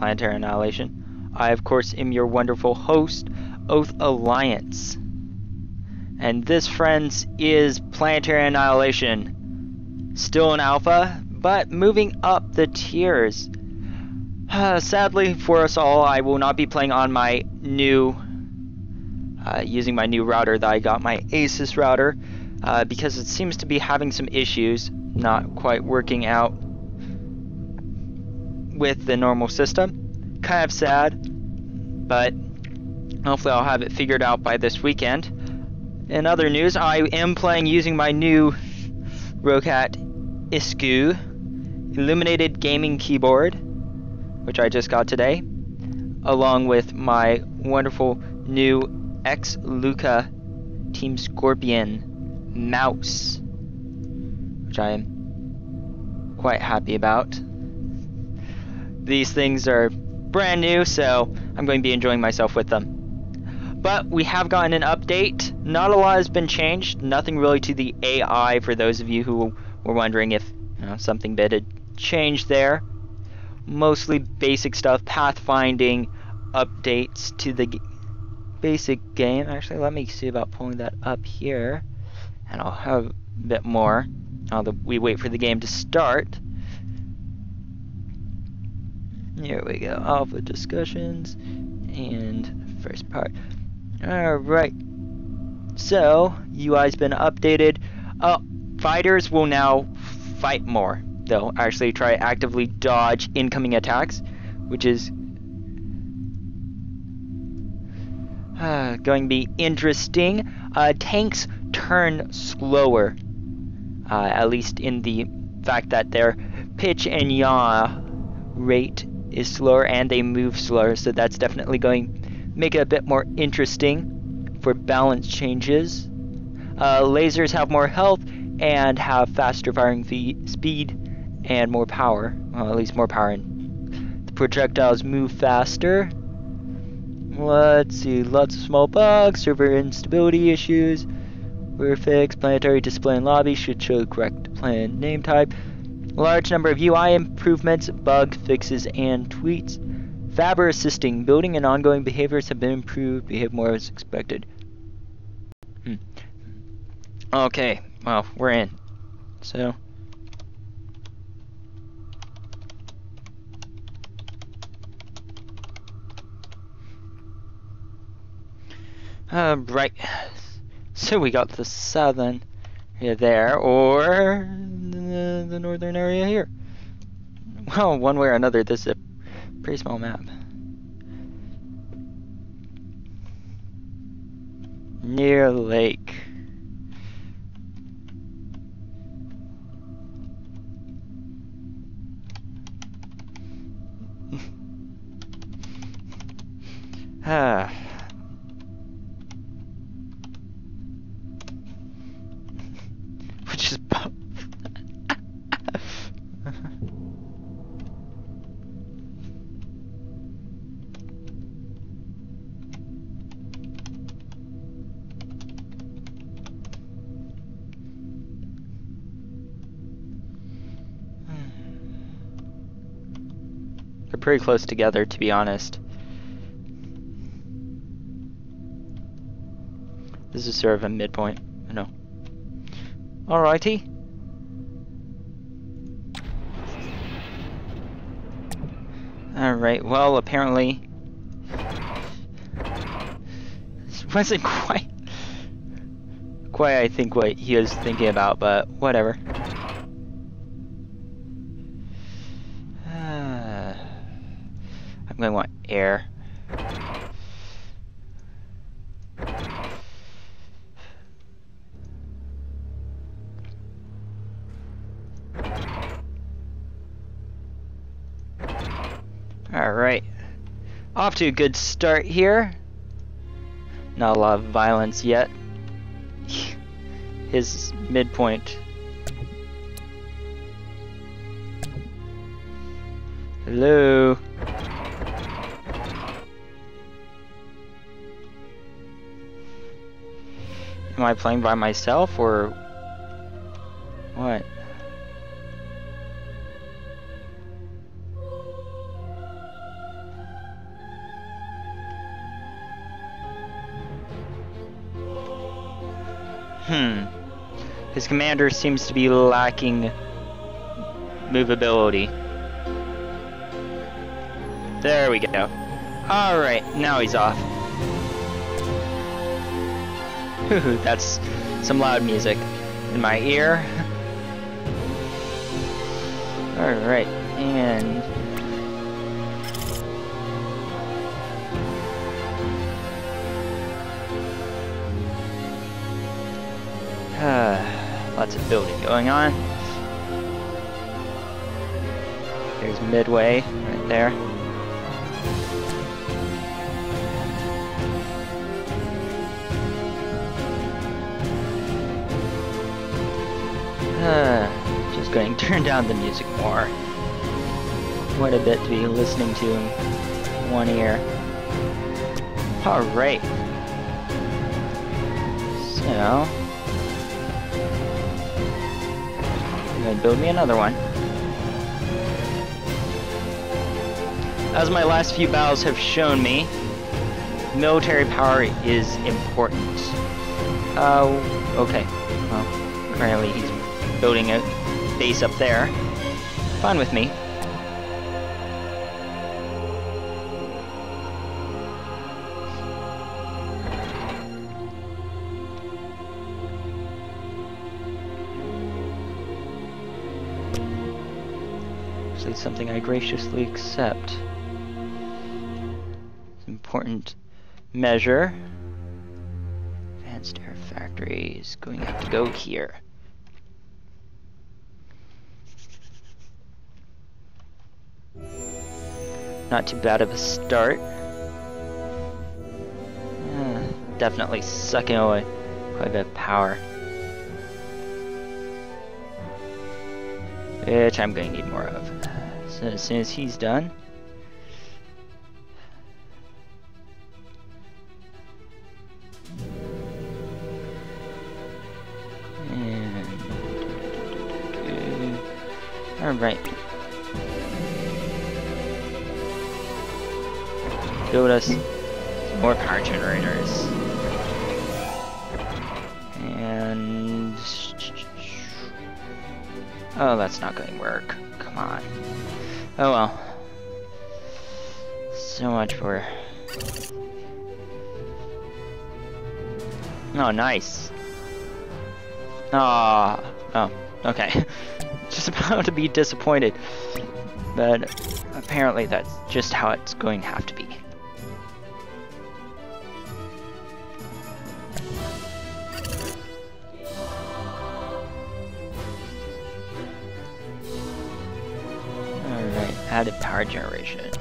Planetary Annihilation. I, of course, am your wonderful host, Oath Alliance. And this, friends, is Planetary Annihilation. Still in alpha, but moving up the tiers. Sadly for us all, I will not be playing on my new... using my new router that I got, my Asus router, because it seems to be having some issues, not quite working out with the normal system. Kind of sad, but hopefully I'll have it figured out by this weekend. In other news, I am playing using my new Roccat Isku illuminated gaming keyboard, which I just got today, along with my wonderful new X-Luca Team Scorpion mouse, which I am quite happy about. These things are brand new, so I'm going to be enjoying myself with them. But we have gotten an update. Not a lot has been changed, nothing really to the AI for those of you who were wondering if something bit had changed there. Mostly basic stuff, pathfinding, updates to the basic game. Actually, let me see about pulling that up here, and I'll have a bit more while we wait for the game to start. Here we go, alpha discussions, and first part. Alright, so UI's been updated. Fighters will now fight more. They'll actually try to actively dodge incoming attacks, which is going to be interesting. Tanks turn slower, at least in the fact that their pitch and yaw rate is slower and they move slower, so that's definitely going to make it a bit more interesting for balance changes. Lasers have more health and have faster firing speed and more power, well, at least more power, and the projectiles move faster. Let's see, lots of small bugs, server instability issues were fixed, planetary display and lobby should show the correct planet name type, large number of UI improvements, bug fixes, and tweets. Faber assisting, building and ongoing behaviors have been improved, behave more as expected. Okay, well, we're in. So... right, so we got the southern area there, or the northern area here. Well, one way or another, this is a pretty small map. Near lake. Ah. Pretty close together, to be honest. This is sort of a midpoint. No. Alrighty. Alright, well, apparently... this wasn't quite I think what he was thinking about, but whatever. I'm going to want air. Alright. Off to a good start here. Not a lot of violence yet. His midpoint. Hello. Am I playing by myself, or what? His commander seems to be lacking movability. There we go. Alright, now he's off. That's some loud music in my ear. Alright, and... lots of building going on. There's Midway, right there. Just going to turn down the music more. Quite a bit to be listening to in one ear. Alright. So... I'm going to build me another one. As my last few battles have shown me, military power is important. Okay. Well, apparently he's building a base up there. Fine with me. Actually, it's something I graciously accept. It's an important measure. Advanced air factory is going to have to go here. Not too bad of a start. Definitely sucking away quite a bit of power. Which I'm going to need more of. So as soon as he's done... And... Alright. Build us more power generators. And... oh, that's not going to work. Come on. Oh well. So much for... oh, nice. Aww. Oh, okay. Just about to be disappointed. But apparently that's just how it's going to have to be. Added power generation. -8.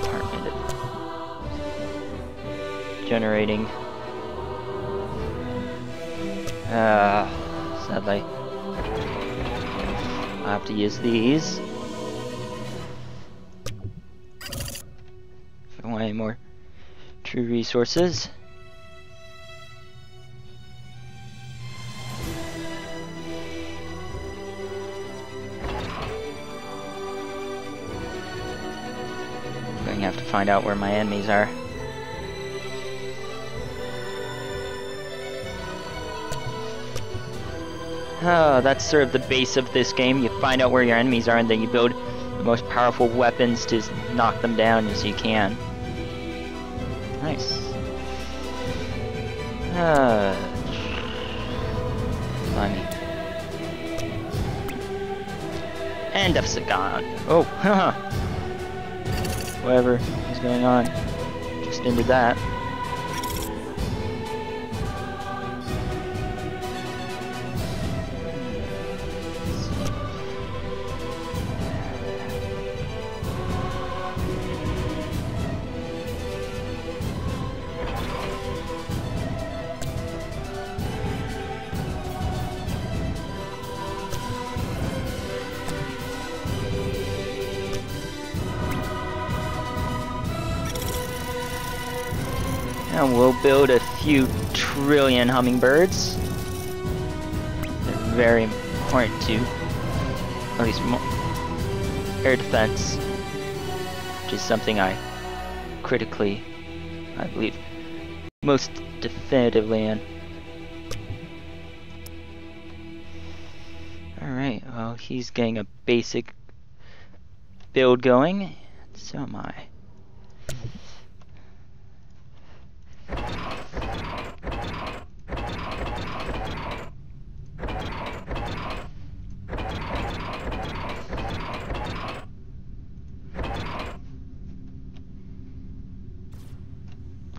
Department of generating. Sadly, I'll have to use these. If I want any more true resources. Find out where my enemies are. Oh, that's sort of the base of this game. You find out where your enemies are and then you build the most powerful weapons to knock them down as you can. Nice. Funny. And deficit gone. Oh, haha. Whatever is going on, just ended that. And we'll build a few trillion hummingbirds. They're very important to at least air defense. which is something I critically, I believe, most definitively in. Alright, well, he's getting a basic build going, so am I.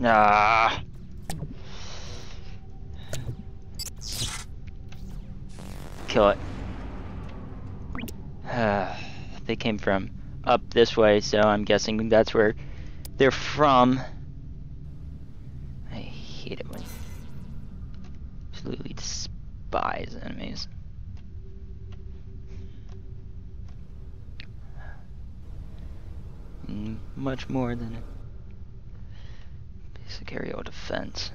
Nah. Kill it. They came from up this way, so I'm guessing that's where they're from. I hate it when absolutely despise enemies. Much more than it. Aerial defense.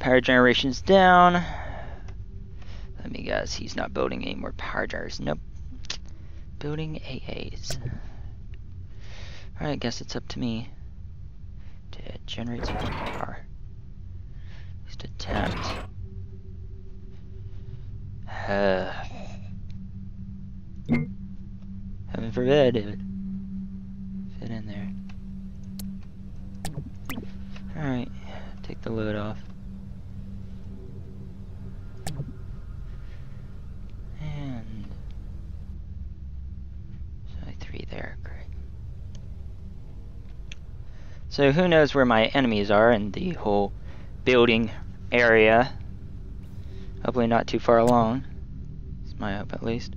Power generation's down. Let me guess, he's not building any more power generators. Nope. Building AAs. Alright, I guess it's up to me to generate some more power. Just attempt. Heaven forbid it would fit in there. Alright, take the load off. And there's only 3 there, great. So who knows where my enemies are in the whole building area. Hopefully not too far along. It's my hope at least.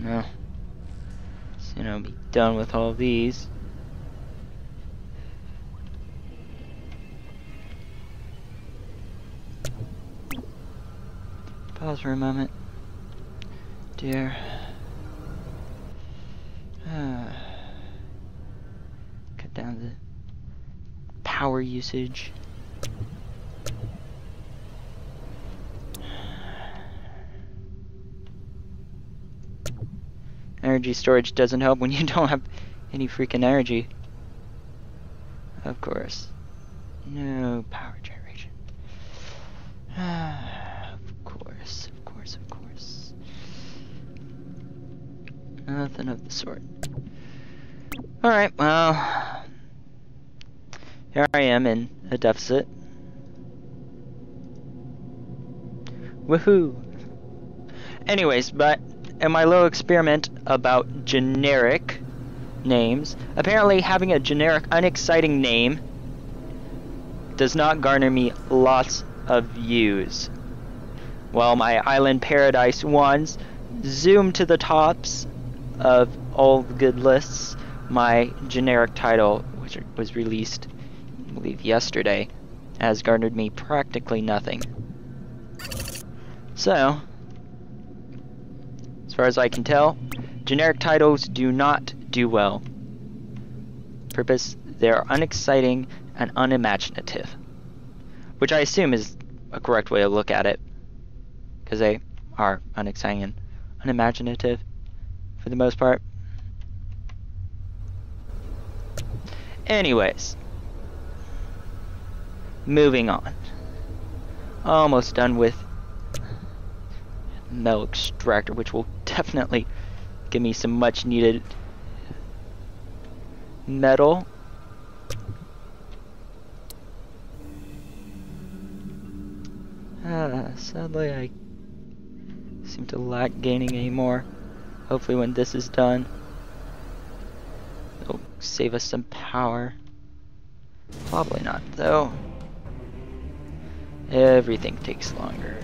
No. Soon I'll be done with all these. Pause for a moment, dear. Cut down the power usage. Energy storage doesn't help when you don't have any freaking energy. Of course. No power generation. Of course, of course, of course. Nothing of the sort. Alright, well, here I am in a deficit. Woohoo! Anyways, but in my little experiment about generic names, apparently having a generic, unexciting name does not garner me lots of views. While my Island Paradise ones zoom to the tops of all the good lists, my generic title, which was released, I believe, yesterday, has garnered me practically nothing. So, as far as I can tell, generic titles do not do well. Purpose, they are unexciting and unimaginative. Which I assume is a correct way to look at it. Because they are unexciting and unimaginative for the most part. Anyways. Moving on. Almost done with metal extractor, which will definitely give me some much needed metal. Sadly I seem to lack gaining any more. Hopefully when this is done it'll save us some power. Probably not though. Everything takes longer.